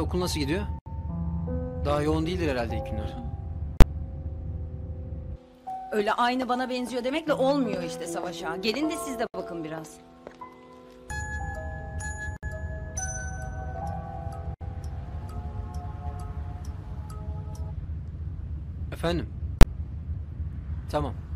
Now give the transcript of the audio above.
Okul nasıl gidiyor? Daha yoğun değildir herhalde ilk günler. Öyle aynı bana benziyor demekle olmuyor işte Savaş Ağa. Gelin de siz de bakın biraz. Efendim? Tamam.